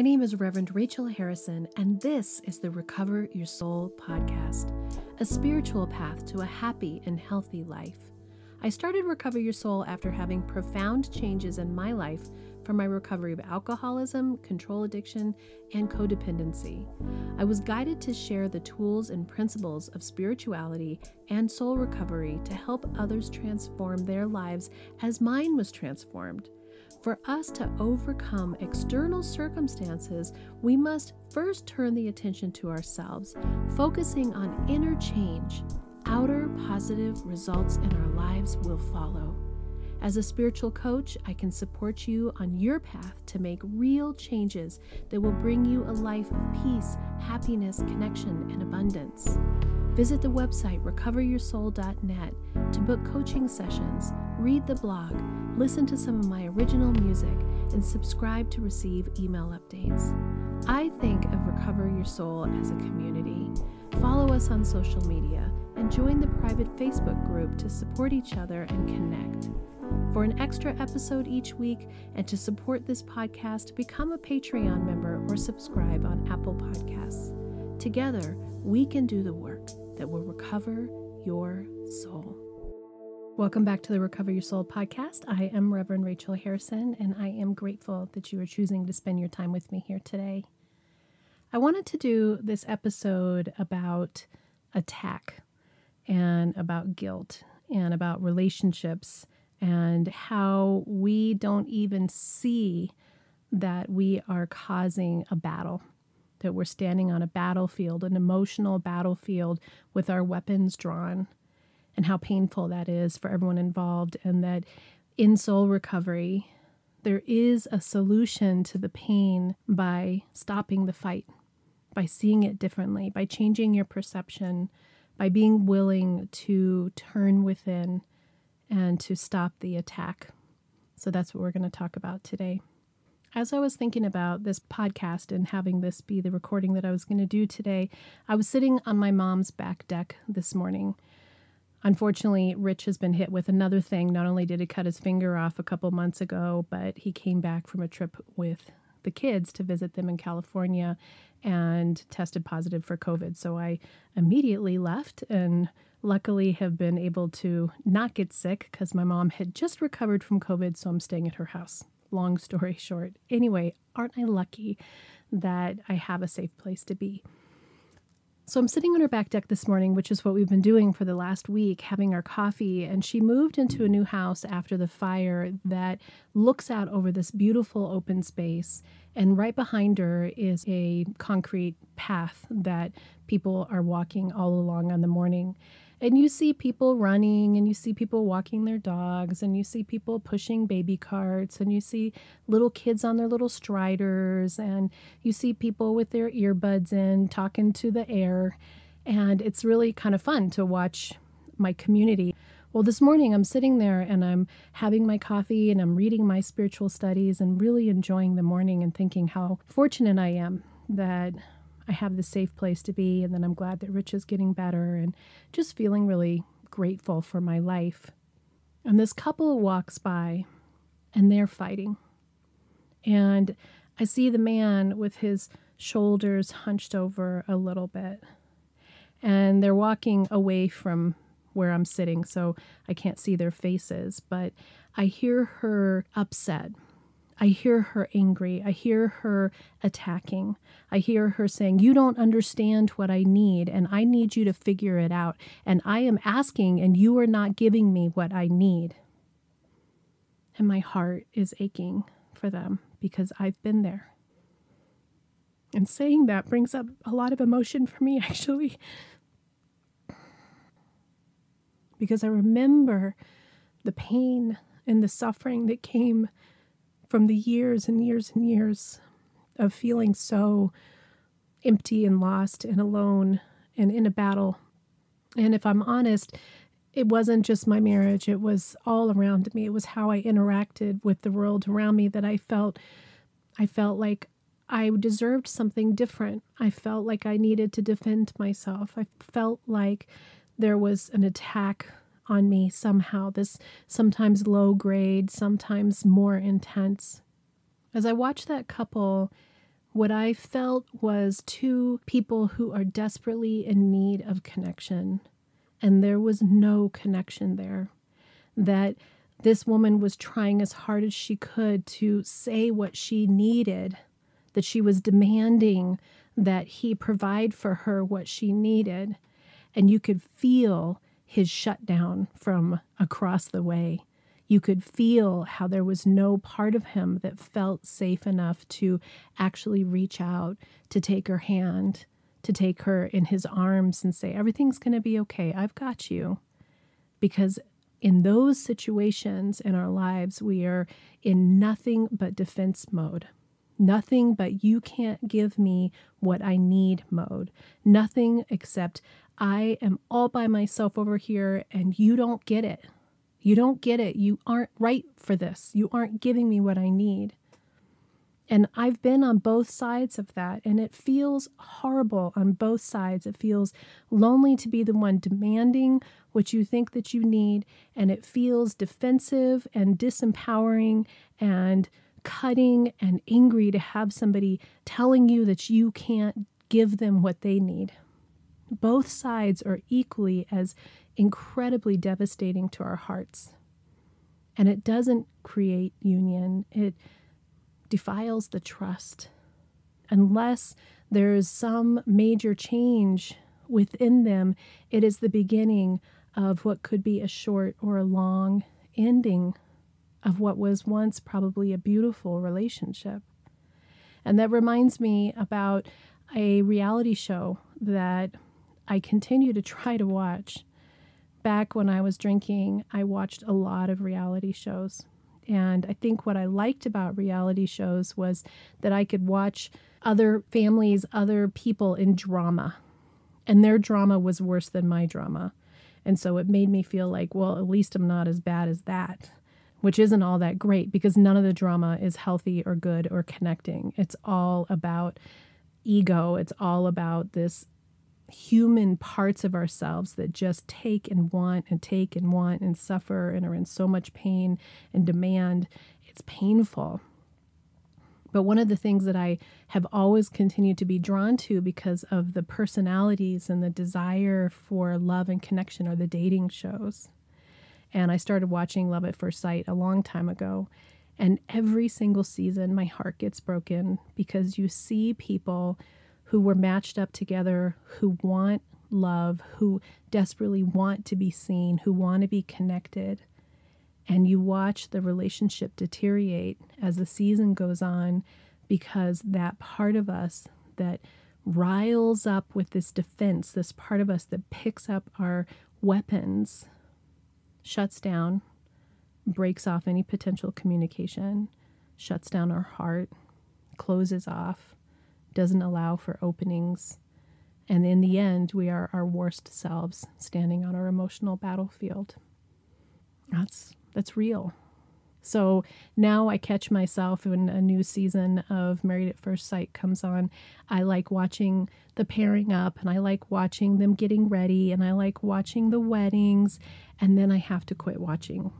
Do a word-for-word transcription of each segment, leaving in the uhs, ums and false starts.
My name is Reverend Rachel Harrison, and this is the Recover Your Soul podcast, a spiritual path to a happy and healthy life. I started Recover Your Soul after having profound changes in my life from my recovery of alcoholism, control addiction, and codependency. I was guided to share the tools and principles of spirituality and soul recovery to help others transform their lives as mine was transformed. For us to overcome external circumstances, we must first turn the attention to ourselves, focusing on inner change. Outer positive results in our lives will follow. As a spiritual coach, I can support you on your path to make real changes that will bring you a life of peace, happiness, connection, and abundance. Visit the website recover your soul dot net to book coaching sessions, read the blog, listen to some of my original music, and subscribe to receive email updates. I think of Recover Your Soul as a community. Follow us on social media and join the private Facebook group to support each other and connect. For an extra episode each week and to support this podcast, become a Patreon member or subscribe on Apple Podcasts. Together, we can do the work that will recover your soul. Welcome back to the Recover Your Soul podcast. I am Reverend Rachel Harrison, and I am grateful that you are choosing to spend your time with me here today. I wanted to do this episode about attack and about guilt and about relationships and how we don't even see that we are causing a battle, that we're standing on a battlefield, an emotional battlefield with our weapons drawn, and how painful that is for everyone involved, and that in soul recovery, there is a solution to the pain by stopping the fight, by seeing it differently, by changing your perception, by being willing to turn within and to stop the attack. So that's what we're going to talk about today. As I was thinking about this podcast and having this be the recording that I was going to do today, I was sitting on my mom's back deck this morning. Unfortunately, Rich has been hit with another thing. Not only did he cut his finger off a couple months ago, but he came back from a trip with the kids to visit them in California and tested positive for COVID. So I immediately left and luckily have been able to not get sick because my mom had just recovered from COVID, so I'm staying at her house. Long story short. Anyway, aren't I lucky that I have a safe place to be? So I'm sitting on her back deck this morning, which is what we've been doing for the last week, having our coffee, and she moved into a new house after the fire that looks out over this beautiful open space, and right behind her is a concrete path that people are walking all along on the morning. And you see people running, and you see people walking their dogs, and you see people pushing baby carts, and you see little kids on their little striders, and you see people with their earbuds in talking to the air. And it's really kind of fun to watch my community. Well, this morning I'm sitting there and I'm having my coffee and I'm reading my spiritual studies and really enjoying the morning and thinking how fortunate I am that I have this safe place to be, and then I'm glad that Rich is getting better and just feeling really grateful for my life. And this couple walks by and they're fighting. And I see the man with his shoulders hunched over a little bit. And they're walking away from where I'm sitting, so I can't see their faces, but I hear her upset. I hear her angry. I hear her attacking. I hear her saying, you don't understand what I need, and I need you to figure it out. And I am asking, and you are not giving me what I need. And my heart is aching for them because I've been there. And saying that brings up a lot of emotion for me, actually. Because I remember the pain and the suffering that came from the years and years and years of feeling so empty and lost and alone and in a battle. And if I'm honest, it wasn't just my marriage. It was all around me. It was how I interacted with the world around me that I felt, I felt like I deserved something different. I felt like I needed to defend myself. I felt like there was an attack on me somehow, this sometimes low grade, sometimes more intense. As I watched that couple What I felt was two people who are desperately in need of connection, and there was no connection there. That this woman was trying as hard as she could to say what she needed, that she was demanding that he provide for her what she needed, and you could feel his shutdown from across the way. You could feel how there was no part of him that felt safe enough to actually reach out, to take her hand, to take her in his arms and say, everything's going to be okay. I've got you. Because in those situations in our lives, we are in nothing but defense mode. Nothing but you can't give me what I need mode. Nothing except I am all by myself over here and you don't get it. You don't get it. You aren't right for this. You aren't giving me what I need. And I've been on both sides of that, and it feels horrible on both sides. It feels lonely to be the one demanding what you think that you need, and it feels defensive and disempowering and cutting and angry to have somebody telling you that you can't give them what they need. Both sides are equally as incredibly devastating to our hearts. And it doesn't create union. It defiles the trust. Unless there is some major change within them, it is the beginning of what could be a short or a long ending of what was once probably a beautiful relationship. And that reminds me about a reality show that I continue to try to watch. Back when I was drinking, I watched a lot of reality shows. And I think what I liked about reality shows was that I could watch other families, other people in drama. And their drama was worse than my drama. And so it made me feel like, well, at least I'm not as bad as that, which isn't all that great because none of the drama is healthy or good or connecting. It's all about ego. It's all about this human parts of ourselves that just take and want and take and want and suffer and are in so much pain and demand. It's painful. But one of the things that I have always continued to be drawn to because of the personalities and the desire for love and connection are the dating shows. And I started watching Love at First Sight a long time ago. And every single season, my heart gets broken because you see people who were matched up together, who want love, who desperately want to be seen, who want to be connected. And you watch the relationship deteriorate as the season goes on because that part of us that riles up with this defense, this part of us that picks up our weapons, shuts down, breaks off any potential communication, shuts down our heart, closes off, doesn't allow for openings, and in the end, we are our worst selves standing on our emotional battlefield. That's, that's real. So now I catch myself when a new season of Married at First Sight comes on. I like watching the pairing up, and I like watching them getting ready, and I like watching the weddings, and then I have to quit watching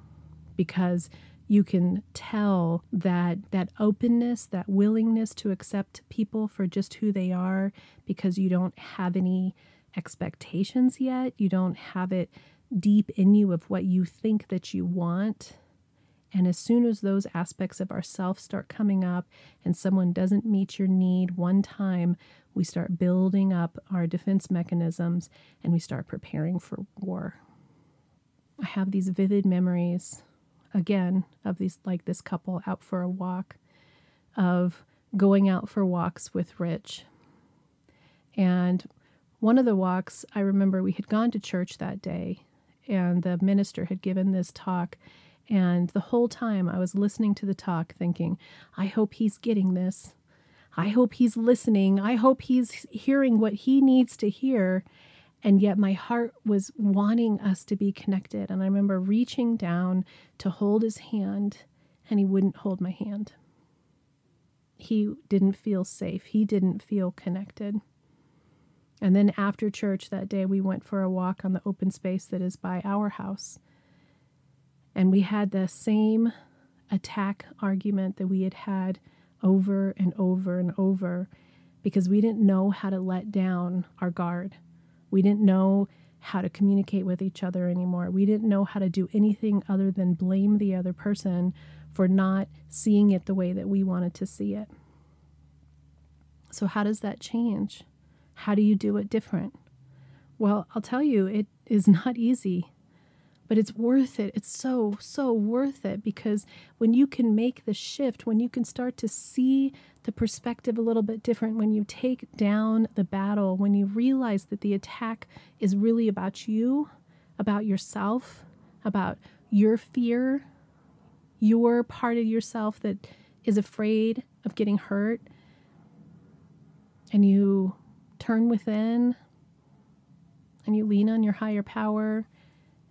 because you can tell that that openness, that willingness to accept people for just who they are because you don't have any expectations yet. You don't have it deep in you of what you think that you want. And as soon as those aspects of ourselves start coming up and someone doesn't meet your need one time, we start building up our defense mechanisms and we start preparing for war. I have these vivid memories again, of these, like this couple out for a walk, of going out for walks with Rich. And one of the walks, I remember we had gone to church that day, and the minister had given this talk, and the whole time I was listening to the talk thinking, I hope he's getting this. I hope he's listening. I hope he's hearing what he needs to hear. And yet my heart was wanting us to be connected. And I remember reaching down to hold his hand, and he wouldn't hold my hand. He didn't feel safe. He didn't feel connected. And then after church that day, we went for a walk on the open space that is by our house. And we had the same attack argument that we had had over and over and over because we didn't know how to let down our guard. We didn't know how to communicate with each other anymore. We didn't know how to do anything other than blame the other person for not seeing it the way that we wanted to see it. So how does that change? How do you do it different? Well, I'll tell you, it is not easy, but it's worth it. It's so, so worth it, because when you can make the shift, when you can start to see the perspective a little bit different, when you take down the battle, when you realize that the attack is really about you, about yourself, about your fear, your part of yourself that is afraid of getting hurt, and you turn within and you lean on your higher power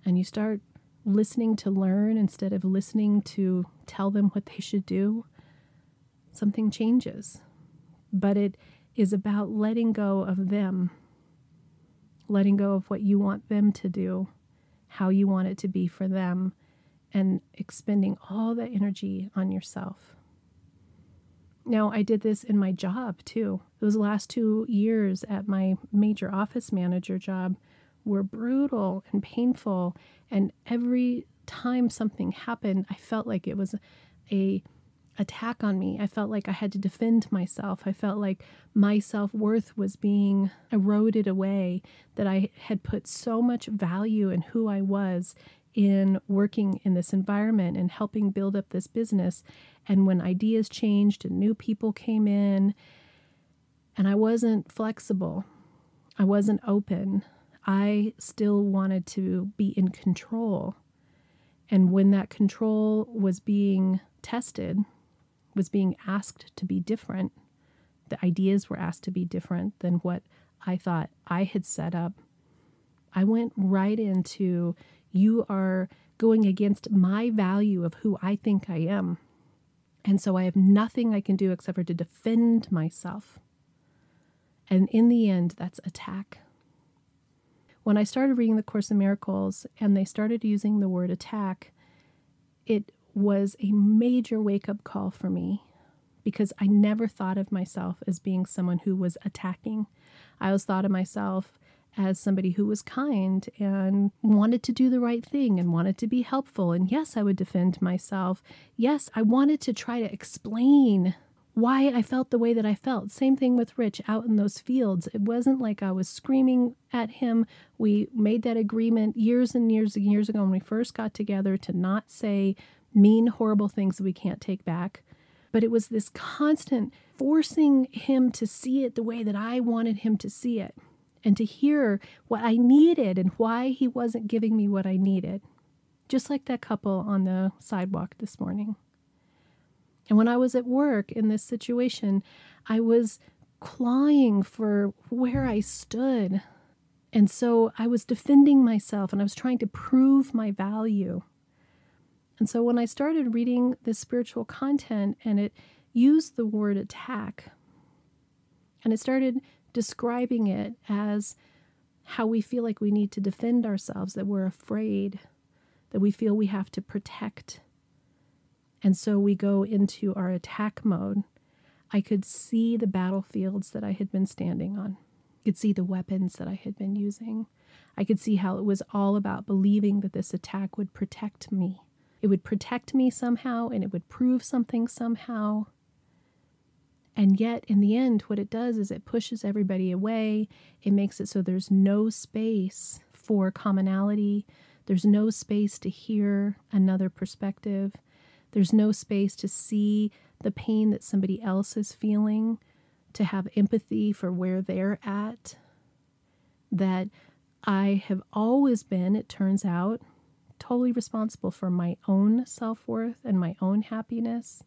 and you start listening to learn instead of listening to tell them what they should do, something changes. But it is about letting go of them, letting go of what you want them to do, how you want it to be for them, and expending all that energy on yourself. Now, I did this in my job, too. Those last two years at my major office manager job were brutal and painful. And every time something happened, I felt like it was a attack on me. I felt like I had to defend myself. I felt like my self-worth was being eroded away, that I had put so much value in who I was in working in this environment and helping build up this business. And when ideas changed and new people came in, and I wasn't flexible, I wasn't open, I still wanted to be in control. And when that control was being tested, was being asked to be different, the ideas were asked to be different than what I thought I had set up, I went right into, you are going against my value of who I think I am. And so I have nothing I can do except for to defend myself. And in the end, that's attack. When I started reading The Course in Miracles and they started using the word attack, it was a major wake-up call for me, because I never thought of myself as being someone who was attacking. I always thought of myself as somebody who was kind and wanted to do the right thing and wanted to be helpful. And yes, I would defend myself. Yes, I wanted to try to explain why I felt the way that I felt. Same thing with Rich out in those fields. It wasn't like I was screaming at him. We made that agreement years and years and years ago when we first got together to not say mean, horrible things that we can't take back. But it was this constant forcing him to see it the way that I wanted him to see it, and to hear what I needed and why he wasn't giving me what I needed. Just like that couple on the sidewalk this morning. And when I was at work in this situation, I was clawing for where I stood. And so I was defending myself and I was trying to prove my value. And so when I started reading this spiritual content and it used the word attack, and it started describing it as how we feel like we need to defend ourselves, that we're afraid, that we feel we have to protect. And so we go into our attack mode. I could see the battlefields that I had been standing on. I could see the weapons that I had been using. I could see how it was all about believing that this attack would protect me. It would protect me somehow, and it would prove something somehow. And yet, in the end, what it does is it pushes everybody away. It makes it so there's no space for commonality. There's no space to hear another perspective. There's no space to see the pain that somebody else is feeling, to have empathy for where they're at. That I have always been, it turns out, totally responsible for my own self-worth and my own happiness.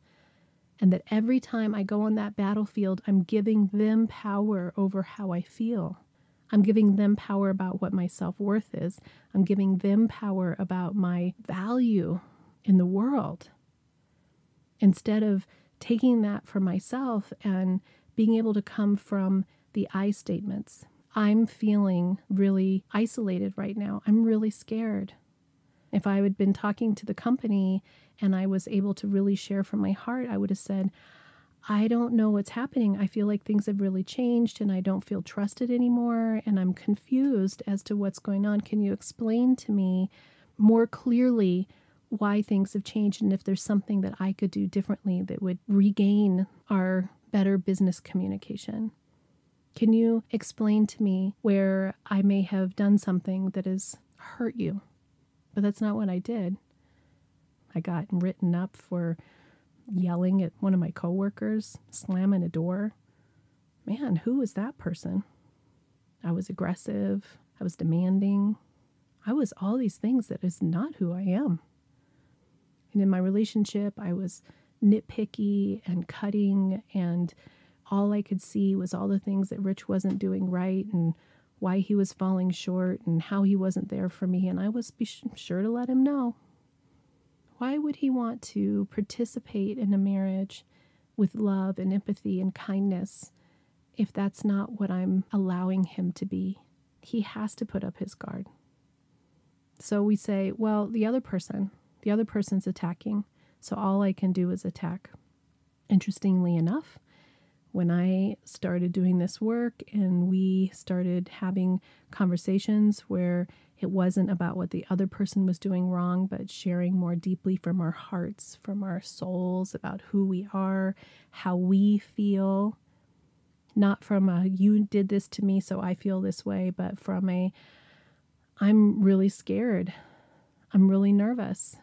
And that every time I go on that battlefield, I'm giving them power over how I feel. I'm giving them power about what my self-worth is. I'm giving them power about my value in the world. Instead of taking that for myself and being able to come from the I statements. I'm feeling really isolated right now. I'm really scared. If I had been talking to the company and I was able to really share from my heart, I would have said, I don't know what's happening. I feel like things have really changed and I don't feel trusted anymore and I'm confused as to what's going on. Can you explain to me more clearly why things have changed and if there's something that I could do differently that would regain our better business communication? Can you explain to me where I may have done something that has hurt you? But that's not what I did. I got written up for yelling at one of my coworkers, slamming a door. Man, who was that person? I was aggressive. I was demanding. I was all these things that is not who I am. And in my relationship, I was nitpicky and cutting, and all I could see was all the things that Rich wasn't doing right and why he was falling short and how he wasn't there for me. And I was be sure to let him know. Why would he want to participate in a marriage with love and empathy and kindness if that's not what I'm allowing him to be? He has to put up his guard. So we say, well, the other person, the other person's attacking, so all I can do is attack. Interestingly enough, when I started doing this work and we started having conversations where it wasn't about what the other person was doing wrong, but sharing more deeply from our hearts, from our souls, about who we are, how we feel. Not from a, you did this to me, so I feel this way, but from a, I'm really scared. I'm really nervous.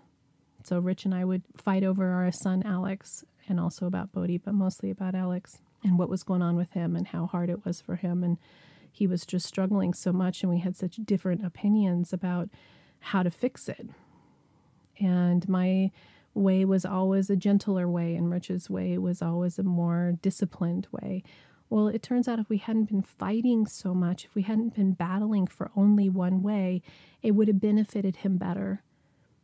So Rich and I would fight over our son, Alex, and also about Bodhi, but mostly about Alex and what was going on with him and how hard it was for him. And he was just struggling so much, and we had such different opinions about how to fix it. And my way was always a gentler way, and Rich's way was always a more disciplined way. Well, it turns out if we hadn't been fighting so much, if we hadn't been battling for only one way, it would have benefited him better,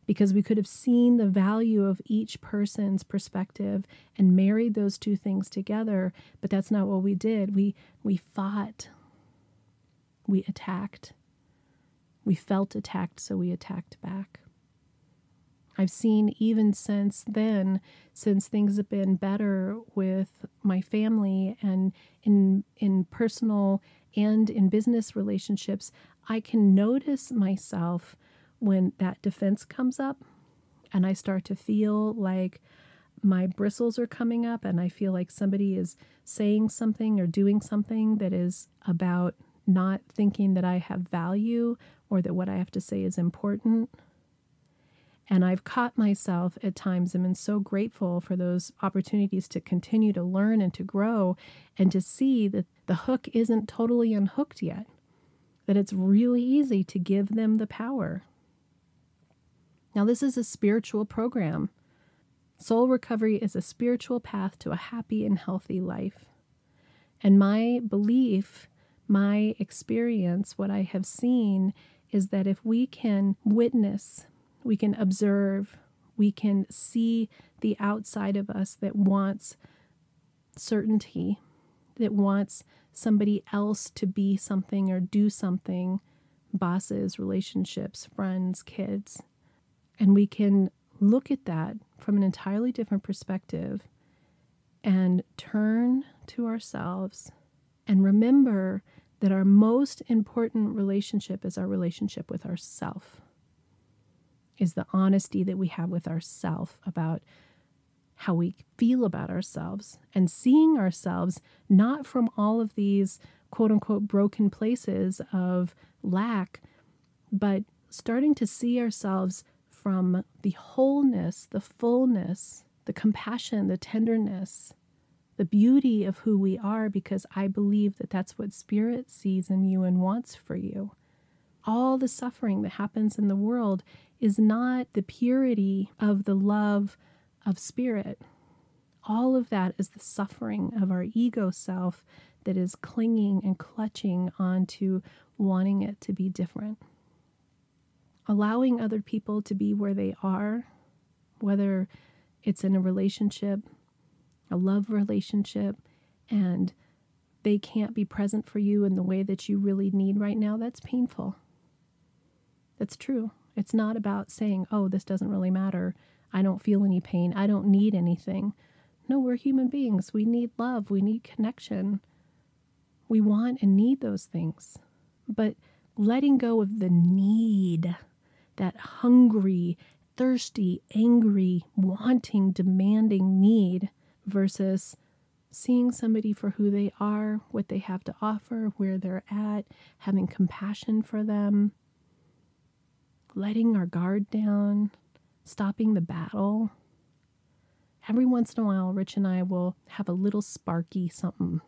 because we could have seen the value of each person's perspective and married those two things together. But that's not what we did. We, we fought. We attacked. We felt attacked, so we attacked back. I've seen even since then, since things have been better with my family and in, in personal and in business relationships, I can notice myself when that defense comes up and I start to feel like my bristles are coming up and I feel like somebody is saying something or doing something that is about not thinking that I have value or that what I have to say is important. And I've caught myself at times and been so grateful for those opportunities to continue to learn and to grow and to see that the hook isn't totally unhooked yet, that it's really easy to give them the power. Now, this is a spiritual program. Soul recovery is a spiritual path to a happy and healthy life. And my belief, my experience, what I have seen, is that if we can witness, we can observe, we can see the outside of us that wants certainty, that wants somebody else to be something or do something, bosses, relationships, friends, kids, and we can look at that from an entirely different perspective and turn to ourselves and remember that our most important relationship is our relationship with ourself, is the honesty that we have with ourself about how we feel about ourselves and seeing ourselves not from all of these quote-unquote broken places of lack, but starting to see ourselves from the wholeness, the fullness, the compassion, the tenderness, the beauty of who we are, because I believe that that's what Spirit sees in you and wants for you. All the suffering that happens in the world is not the purity of the love of Spirit. All of that is the suffering of our ego self that is clinging and clutching onto wanting it to be different. Allowing other people to be where they are, whether it's in a relationship, a love relationship, and they can't be present for you in the way that you really need right now, that's painful. That's true. It's not about saying, oh, this doesn't really matter. I don't feel any pain. I don't need anything. No, we're human beings. We need love. We need connection. We want and need those things. But letting go of the need, that hungry, thirsty, angry, wanting, demanding need, versus seeing somebody for who they are, what they have to offer, where they're at, having compassion for them, letting our guard down, stopping the battle. Every once in a while, Rich and I will have a little sparky something.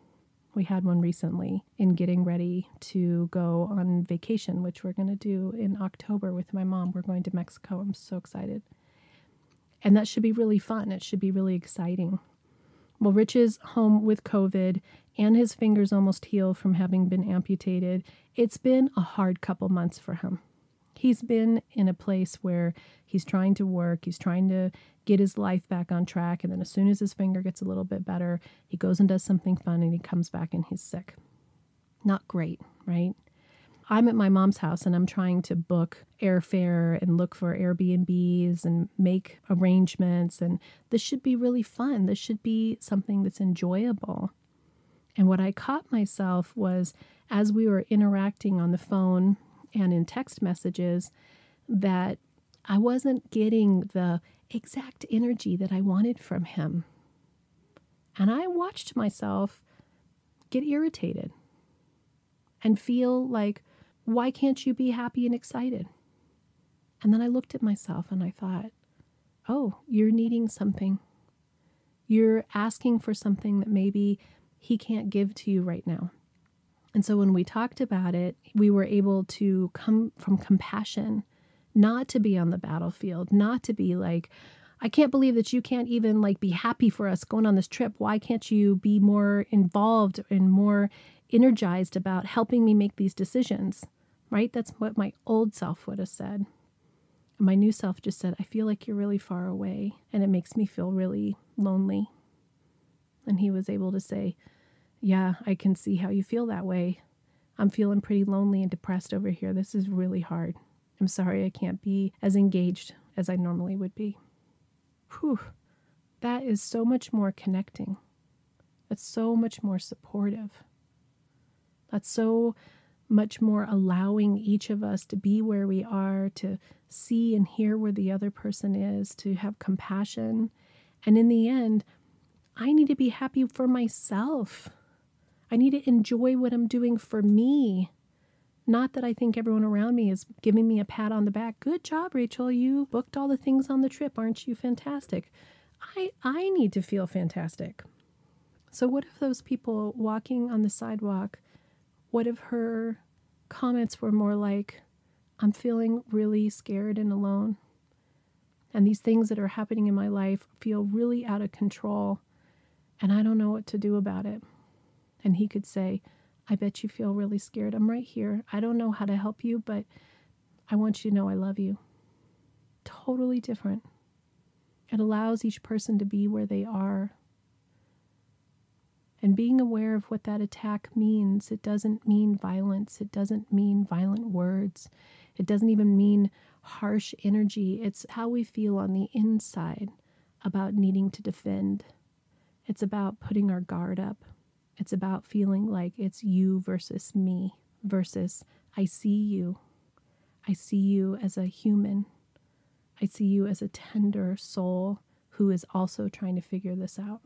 We had one recently in getting ready to go on vacation, which we're going to do in October with my mom. We're going to Mexico. I'm so excited. And that should be really fun. It should be really exciting. Well, Rich is home with COVID and his fingers almost healed from having been amputated. It's been a hard couple months for him. He's been in a place where he's trying to work, he's trying to get his life back on track, and then as soon as his finger gets a little bit better, he goes and does something fun and he comes back and he's sick. Not great, right? I'm at my mom's house and I'm trying to book airfare and look for Airbnbs and make arrangements, and this should be really fun. This should be something that's enjoyable. And what I caught myself was, as we were interacting on the phone and in text messages, that I wasn't getting the exact energy that I wanted from him. And I watched myself get irritated and feel like, why can't you be happy and excited? And then I looked at myself and I thought, oh, you're needing something. You're asking for something that maybe he can't give to you right now. And so when we talked about it, we were able to come from compassion, not to be on the battlefield, not to be like, I can't believe that you can't even like be happy for us going on this trip. Why can't you be more involved and more energized about helping me make these decisions, right? That's what my old self would have said. And my new self just said, I feel like you're really far away and it makes me feel really lonely. And he was able to say, yeah, I can see how you feel that way. I'm feeling pretty lonely and depressed over here. This is really hard. I'm sorry I can't be as engaged as I normally would be. Whew, that is so much more connecting. That's so much more supportive. That's so much more allowing each of us to be where we are, to see and hear where the other person is, to have compassion. And in the end, I need to be happy for myself. I need to enjoy what I'm doing for me. Not that I think everyone around me is giving me a pat on the back. Good job, Rachel. You booked all the things on the trip. Aren't you fantastic? I, I need to feel fantastic. So what if those people walking on the sidewalk, what if her comments were more like, I'm feeling really scared and alone, and these things that are happening in my life feel really out of control, and I don't know what to do about it. And he could say, I bet you feel really scared. I'm right here. I don't know how to help you, but I want you to know I love you. Totally different. It allows each person to be where they are. And being aware of what that attack means, it doesn't mean violence. It doesn't mean violent words. It doesn't even mean harsh energy. It's how we feel on the inside about needing to defend. It's about putting our guard up. It's about feeling like it's you versus me versus I see you. I see you as a human. I see you as a tender soul who is also trying to figure this out.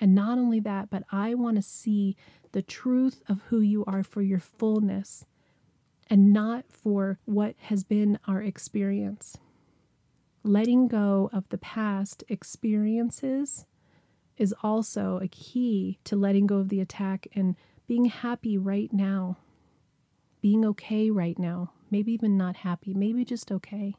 And not only that, but I want to see the truth of who you are for your fullness and not for what has been our experience. Letting go of the past experiences is also a key to letting go of the attack and being happy right now, being okay right now, maybe even not happy, maybe just okay.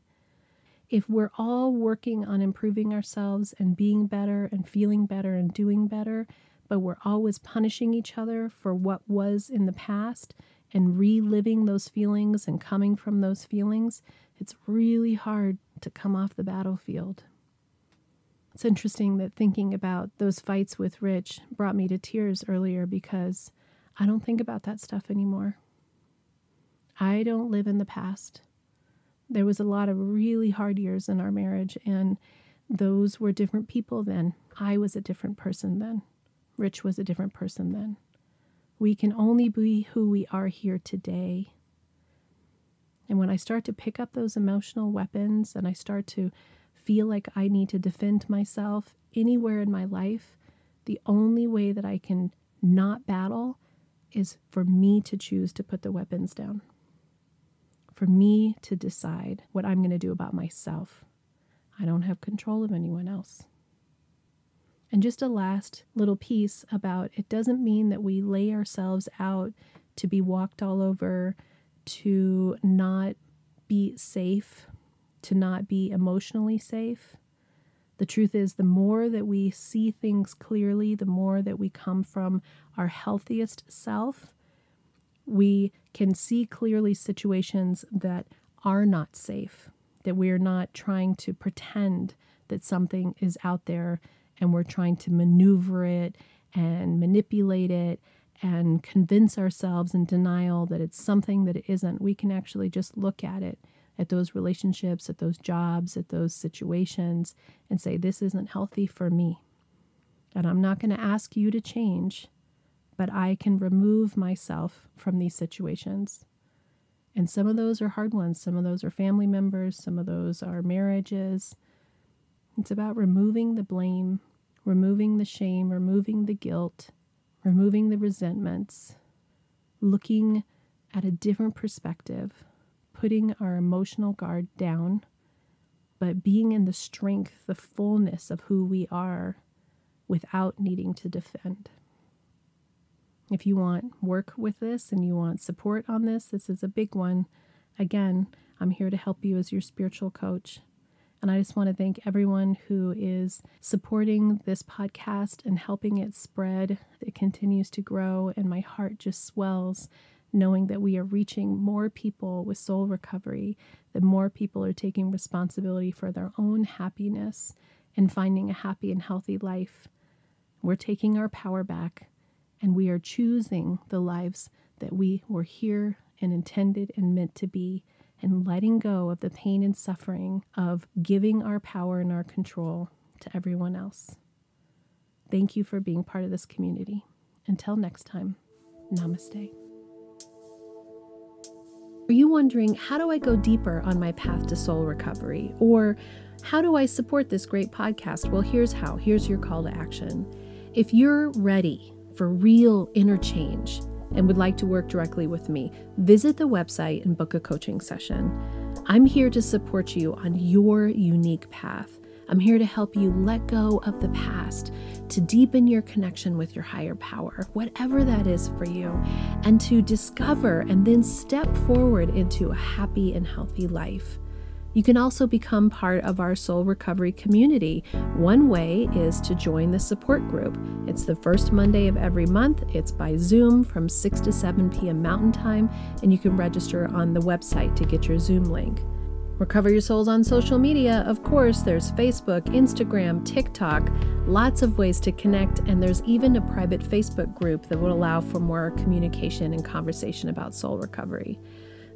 If we're all working on improving ourselves and being better and feeling better and doing better, but we're always punishing each other for what was in the past and reliving those feelings and coming from those feelings, it's really hard to come off the battlefield. It's interesting that thinking about those fights with Rich brought me to tears earlier because I don't think about that stuff anymore. I don't live in the past. There was a lot of really hard years in our marriage, and Those were different people then. I was a different person then. Rich was a different person then. We can only be who we are here today. And when I start to pick up those emotional weapons and I start to feel like I need to defend myself anywhere in my life, the only way that I can not battle is for me to choose to put the weapons down. For me to decide what I'm going to do about myself. I don't have control of anyone else. And just a last little piece about it doesn't mean that we lay ourselves out to be walked all over, to not be safe, to not be emotionally safe. The truth is, the more that we see things clearly, the more that we come from our healthiest self, we can see clearly situations that are not safe, that we're not trying to pretend that something is out there and we're trying to maneuver it and manipulate it and convince ourselves in denial that it's something that it isn't. We can actually just look at it, at those relationships, at those jobs, at those situations, and say, this isn't healthy for me. And I'm not going to ask you to change, but I can remove myself from these situations. And some of those are hard ones. Some of those are family members. Some of those are marriages. It's about removing the blame, removing the shame, removing the guilt, removing the resentments, looking at a different perspective, putting our emotional guard down, but being in the strength, the fullness of who we are without needing to defend. If you want work with this and you want support on this, this is a big one. Again, I'm here to help you as your spiritual coach. And I just want to thank everyone who is supporting this podcast and helping it spread. It continues to grow, and my heart just swells knowing that we are reaching more people with soul recovery, that more people are taking responsibility for their own happiness and finding a happy and healthy life. We're taking our power back, and we are choosing the lives that we were here and intended and meant to be, and letting go of the pain and suffering of giving our power and our control to everyone else. Thank you for being part of this community. Until next time, namaste. Are you wondering, how do I go deeper on my path to soul recovery? Or how do I support this great podcast? Well, here's how. Here's your call to action. If you're ready for real interchange and would like to work directly with me, visit the website and book a coaching session. I'm here to support you on your unique path. I'm here to help you let go of the past, to deepen your connection with your higher power, whatever that is for you, and to discover and then step forward into a happy and healthy life. You can also become part of our soul recovery community. One way is to join the support group. It's the first Monday of every month. It's by Zoom from six to seven p m Mountain Time, and you can register on the website to get your Zoom link. Recover Your Soul's on social media. Of course, there's Facebook, Instagram, TikTok, lots of ways to connect, and there's even a private Facebook group that will allow for more communication and conversation about soul recovery.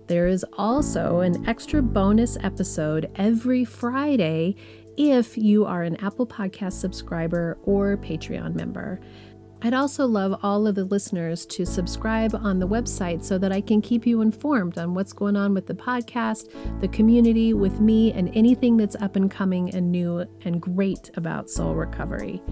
There is also an extra bonus episode every Friday if you are an Apple Podcast subscriber or Patreon member. I'd also love all of the listeners to subscribe on the website so that I can keep you informed on what's going on with the podcast, the community, with me, and anything that's up and coming and new and great about soul recovery.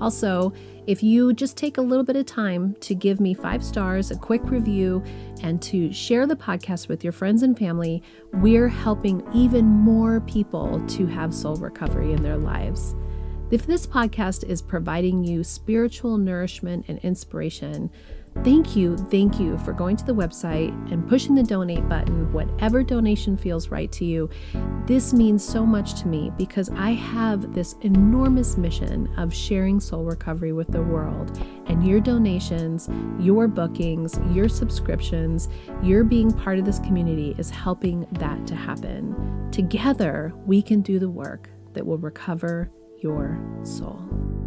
Also, if you just take a little bit of time to give me five stars, a quick review, and to share the podcast with your friends and family, we're helping even more people to have soul recovery in their lives. If this podcast is providing you spiritual nourishment and inspiration, thank you, thank you for going to the website and pushing the donate button, whatever donation feels right to you. This means so much to me because I have this enormous mission of sharing soul recovery with the world, and your donations, your bookings, your subscriptions, your being part of this community is helping that to happen. Together, we can do the work that will recover your soul.